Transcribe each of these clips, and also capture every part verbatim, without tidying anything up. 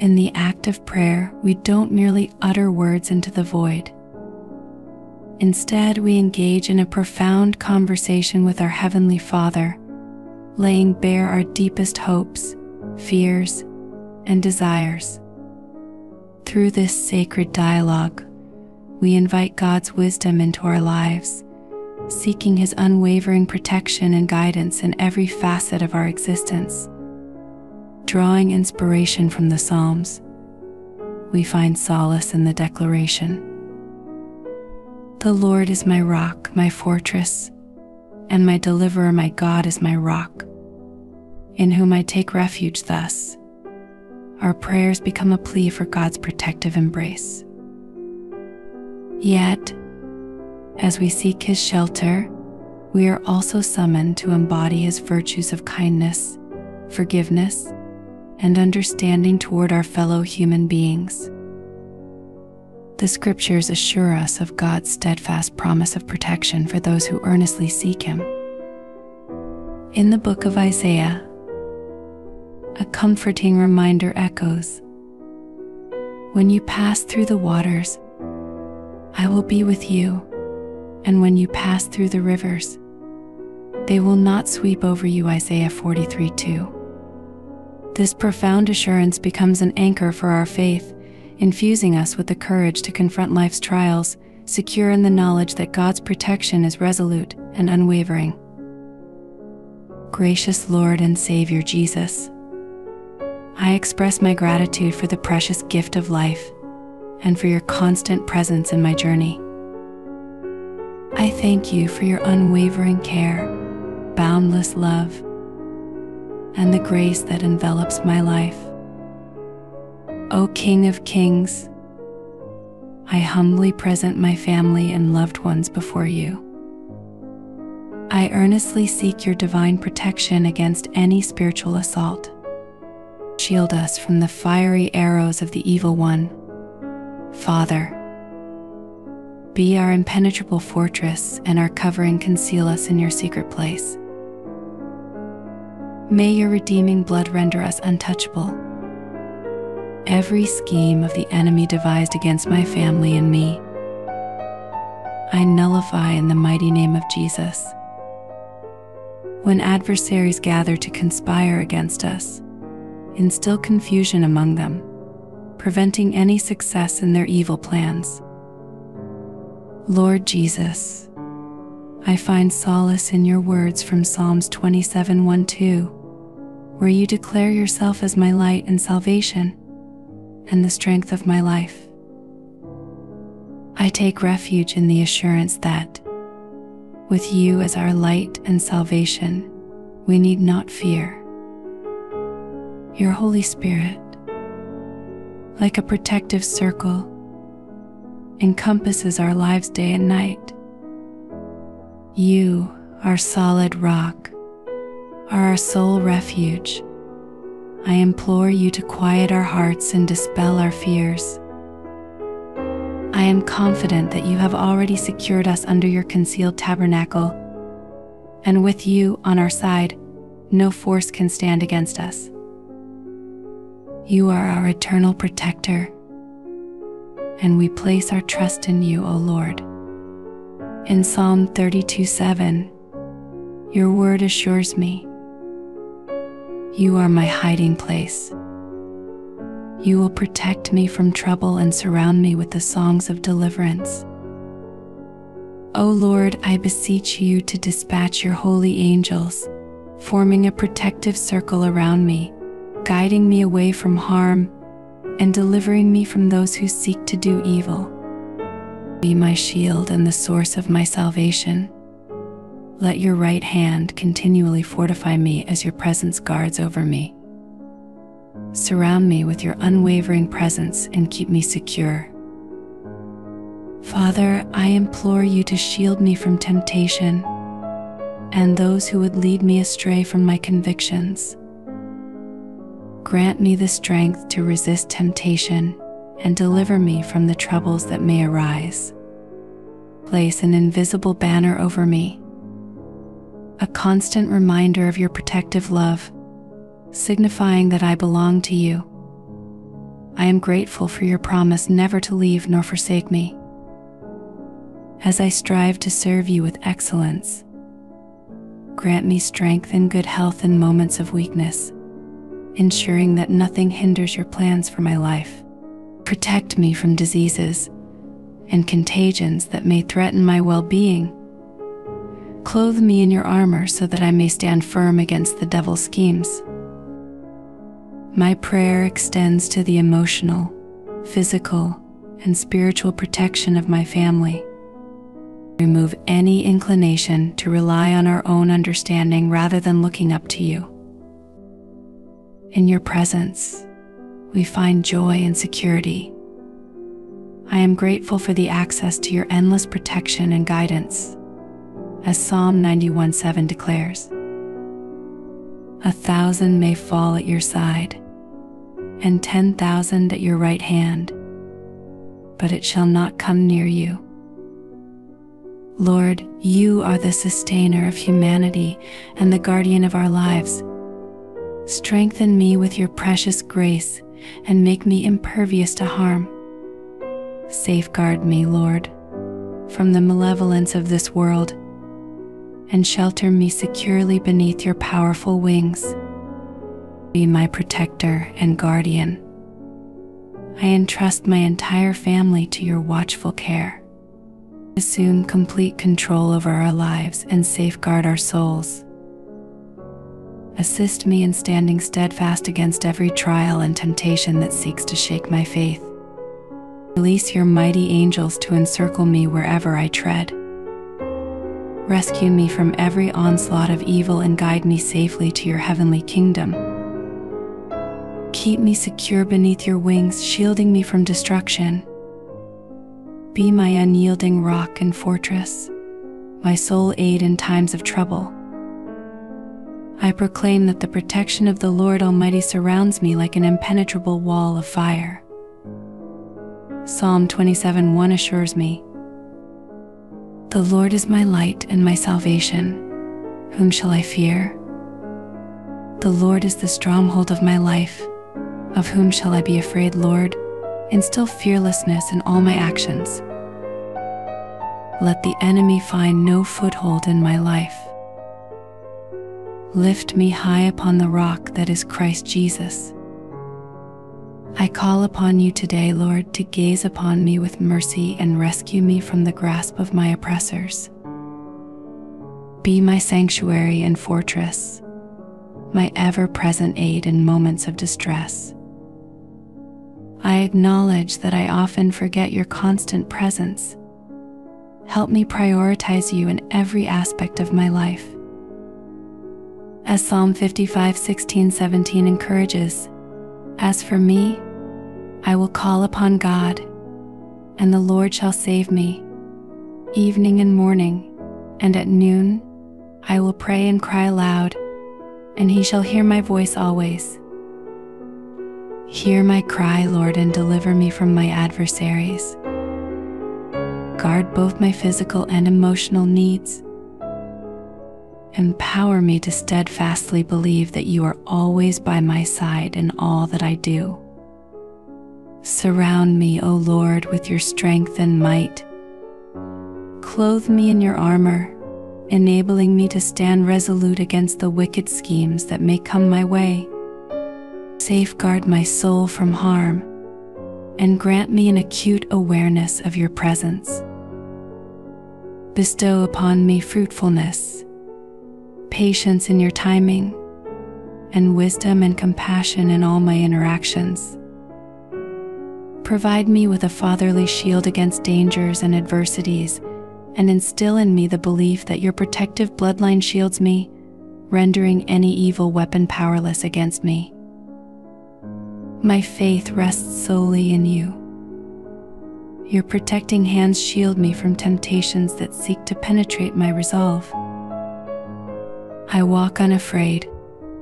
In the act of prayer, we don't merely utter words into the void. Instead, we engage in a profound conversation with our Heavenly Father, laying bare our deepest hopes, fears, and desires. Through this sacred dialogue, we invite God's wisdom into our lives, seeking His unwavering protection and guidance in every facet of our existence. Drawing inspiration from the Psalms, we find solace in the declaration, "The Lord is my rock, my fortress, and my deliverer, my God is my rock, in whom I take refuge." Thus, our prayers become a plea for God's protective embrace. Yet, as we seek His shelter, we are also summoned to embody His virtues of kindness, forgiveness, and understanding toward our fellow human beings. The Scriptures assure us of God's steadfast promise of protection for those who earnestly seek Him. In the book of Isaiah, a comforting reminder echoes, "When you pass through the waters, I will be with you, and when you pass through the rivers, they will not sweep over you." Isaiah forty-three two. This profound assurance becomes an anchor for our faith, infusing us with the courage to confront life's trials, secure in the knowledge that God's protection is resolute and unwavering. Gracious Lord and Savior Jesus, I express my gratitude for the precious gift of life and for your constant presence in my journey. I thank you for your unwavering care, boundless love, and the grace that envelops my life. O King of Kings, I humbly present my family and loved ones before you. I earnestly seek your divine protection against any spiritual assault. Shield us from the fiery arrows of the evil one. Father, be our impenetrable fortress and our covering. Conceal us in your secret place. May your redeeming blood render us untouchable. Every scheme of the enemy devised against my family and me, I nullify in the mighty name of Jesus. When adversaries gather to conspire against us, instill confusion among them, preventing any success in their evil plans. Lord Jesus, I find solace in your words from Psalms twenty-seven one to two, where you declare yourself as my light and salvation, and the strength of my life. I take refuge in the assurance that, with you as our light and salvation, we need not fear. Your Holy Spirit, like a protective circle, encompasses our lives day and night. You, our solid rock, are our sole refuge. I implore you to quiet our hearts and dispel our fears. I am confident that you have already secured us under your concealed tabernacle, and with you on our side, no force can stand against us. You are our eternal protector, and we place our trust in you, O Lord. In Psalm thirty-two seven, your word assures me, "You are my hiding place. You will protect me from trouble and surround me with the songs of deliverance." O Lord, I beseech you to dispatch your holy angels, forming a protective circle around me, guiding me away from harm and delivering me from those who seek to do evil. Be my shield and the source of my salvation. Let your right hand continually fortify me as your presence guards over me. Surround me with your unwavering presence and keep me secure. Father, I implore you to shield me from temptation and those who would lead me astray from my convictions. Grant me the strength to resist temptation and deliver me from the troubles that may arise. Place an invisible banner over me, a constant reminder of your protective love, signifying that I belong to you. I am grateful for your promise never to leave nor forsake me, as I strive to serve you with excellence. Grant me strength and good health in moments of weakness, ensuring that nothing hinders your plans for my life. Protect me from diseases and contagions that may threaten my well-being. Clothe me in your armor so that I may stand firm against the devil's schemes. My prayer extends to the emotional, physical, and spiritual protection of my family. Remove any inclination to rely on our own understanding rather than looking up to you. In your presence, we find joy and security. I am grateful for the access to your endless protection and guidance. As Psalm ninety-one seven declares, "A thousand may fall at your side, and ten thousand at your right hand, but it shall not come near you." Lord, you are the sustainer of humanity and the guardian of our lives. Strengthen me with your precious grace and make me impervious to harm. Safeguard me, Lord, from the malevolence of this world, and shelter me securely beneath your powerful wings. Be my protector and guardian. I entrust my entire family to your watchful care. Assume complete control over our lives and safeguard our souls. Assist me in standing steadfast against every trial and temptation that seeks to shake my faith. Release your mighty angels to encircle me wherever I tread. Rescue me from every onslaught of evil and guide me safely to your heavenly kingdom. Keep me secure beneath your wings, shielding me from destruction. Be my unyielding rock and fortress, my sole aid in times of trouble. I proclaim that the protection of the Lord Almighty surrounds me like an impenetrable wall of fire. Psalm twenty-seven one assures me, "The Lord is my light and my salvation. Whom shall I fear? The Lord is the stronghold of my life. Of whom shall I be afraid, Lord? Instill fearlessness in all my actions. Let the enemy find no foothold in my life. Lift me high upon the rock that is Christ Jesus." I call upon you today, Lord, to gaze upon me with mercy and rescue me from the grasp of my oppressors. Be my sanctuary and fortress, my ever-present aid in moments of distress. I acknowledge that I often forget your constant presence. Help me prioritize you in every aspect of my life. As Psalm fifty-five sixteen seventeen encourages, "As for me, I will call upon God, and the Lord shall save me. Evening and morning, and at noon, I will pray and cry aloud, and he shall hear my voice always." Hear my cry, Lord, and deliver me from my adversaries. Guard both my physical and emotional needs. Empower me to steadfastly believe that you are always by my side in all that I do. Surround me, O Lord, with your strength and might. Clothe me in your armor, enabling me to stand resolute against the wicked schemes that may come my way. Safeguard my soul from harm, and grant me an acute awareness of your presence. Bestow upon me fruitfulness, patience in your timing, and wisdom and compassion in all my interactions. Provide me with a fatherly shield against dangers and adversities, and instill in me the belief that your protective bloodline shields me, rendering any evil weapon powerless against me. My faith rests solely in you. Your protecting hands shield me from temptations that seek to penetrate my resolve. I walk unafraid,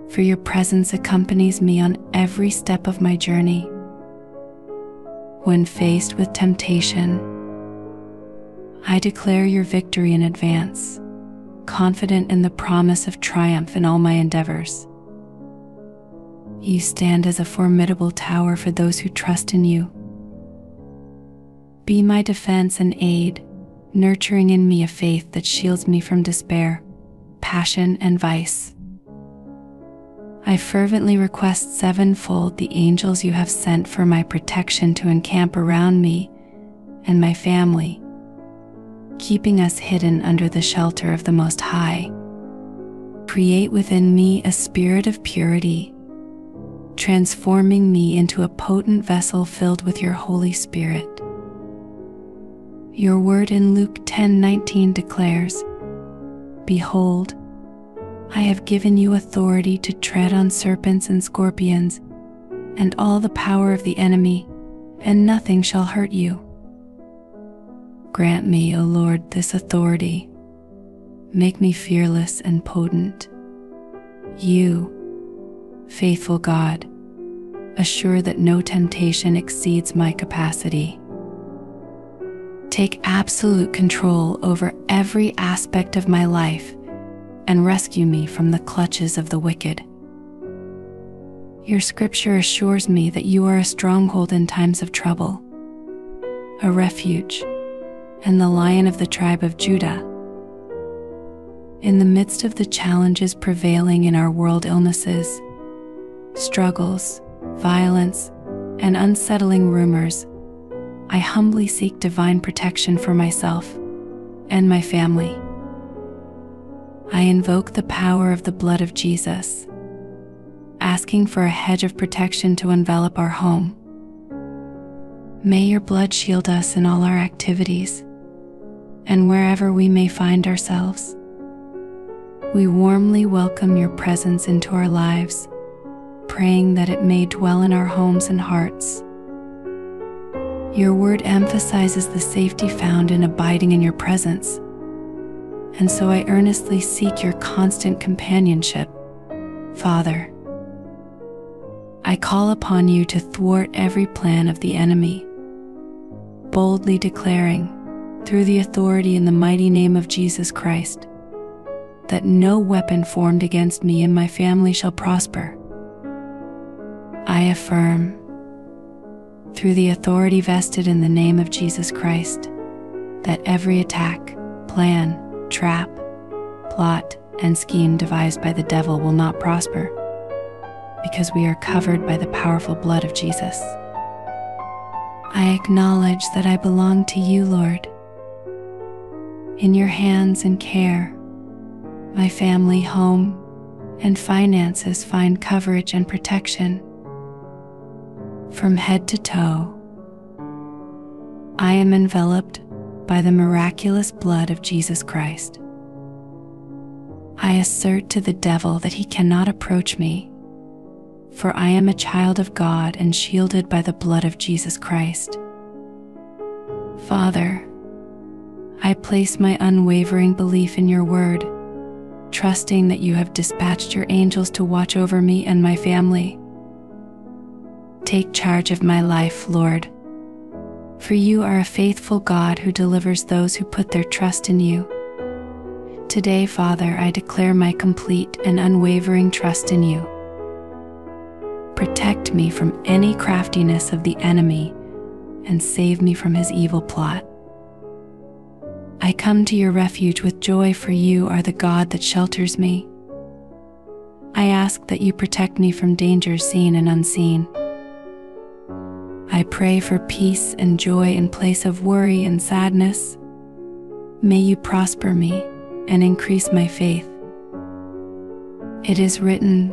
for your presence accompanies me on every step of my journey. When faced with temptation, I declare your victory in advance, confident in the promise of triumph in all my endeavors. You stand as a formidable tower for those who trust in you. Be my defense and aid, nurturing in me a faith that shields me from despair, passion, and vice. I fervently request sevenfold the angels you have sent for my protection to encamp around me and my family, keeping us hidden under the shelter of the Most High. Create within me a spirit of purity, transforming me into a potent vessel filled with your Holy Spirit. Your word in Luke ten nineteen declares, "Behold, I have given you authority to tread on serpents and scorpions, and all the power of the enemy, and nothing shall hurt you." Grant me, O Lord, this authority. Make me fearless and potent. You, faithful God, assure that no temptation exceeds my capacity. Take absolute control over every aspect of my life and rescue me from the clutches of the wicked. Your scripture assures me that you are a stronghold in times of trouble, a refuge, and the Lion of the tribe of Judah. In the midst of the challenges prevailing in our world, illnesses, struggles, violence, and unsettling rumors, I humbly seek divine protection for myself and my family. I invoke the power of the blood of Jesus, asking for a hedge of protection to envelop our home. May your blood shield us in all our activities, and wherever we may find ourselves. We warmly welcome your presence into our lives, praying that it may dwell in our homes and hearts. Your word emphasizes the safety found in abiding in your presence, and so I earnestly seek your constant companionship. Father, I call upon you to thwart every plan of the enemy, boldly declaring, through the authority in the mighty name of Jesus Christ, that no weapon formed against me and my family shall prosper. I affirm, through the authority vested in the name of Jesus Christ, that every attack, plan, trap, plot, and scheme devised by the devil will not prosper, because we are covered by the powerful blood of Jesus. I acknowledge that I belong to you, Lord. In your hands and care, my family, home, and finances find coverage and protection. From head to toe, I am enveloped by the miraculous blood of Jesus Christ. I assert to the devil that he cannot approach me, for I am a child of God and shielded by the blood of Jesus Christ. Father, I place my unwavering belief in your word, trusting that you have dispatched your angels to watch over me and my family. Take charge of my life, Lord, for you are a faithful God who delivers those who put their trust in you. Today, Father, I declare my complete and unwavering trust in you. Protect me from any craftiness of the enemy and save me from his evil plot. I come to your refuge with joy, for you are the God that shelters me. I ask that you protect me from dangers seen and unseen. I pray for peace and joy in place of worry and sadness. May you prosper me and increase my faith. It is written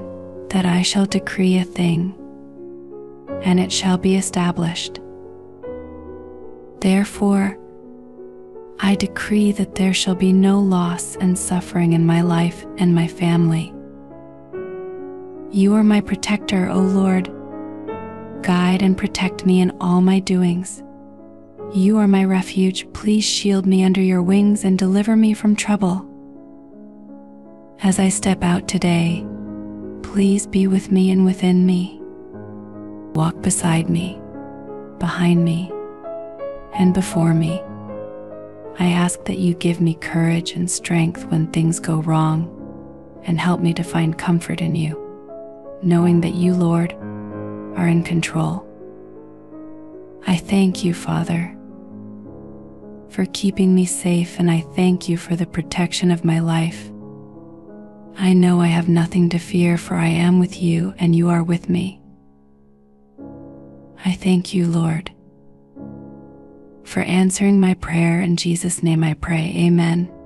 that I shall decree a thing, and it shall be established. Therefore, I decree that there shall be no loss and suffering in my life and my family. You are my protector, O Lord. Guide and protect me in all my doings. You are my refuge. Please shield me under your wings and deliver me from trouble. As I step out today, please be with me and within me. Walk beside me, behind me, and before me. I ask that you give me courage and strength when things go wrong, and help me to find comfort in you. knowing that you, Lord, are in control. I thank you, Father, for keeping me safe, and I thank you for the protection of my life. I know I have nothing to fear, for I am with you and you are with me. I thank you, Lord, for answering my prayer. In Jesus' name I pray, amen.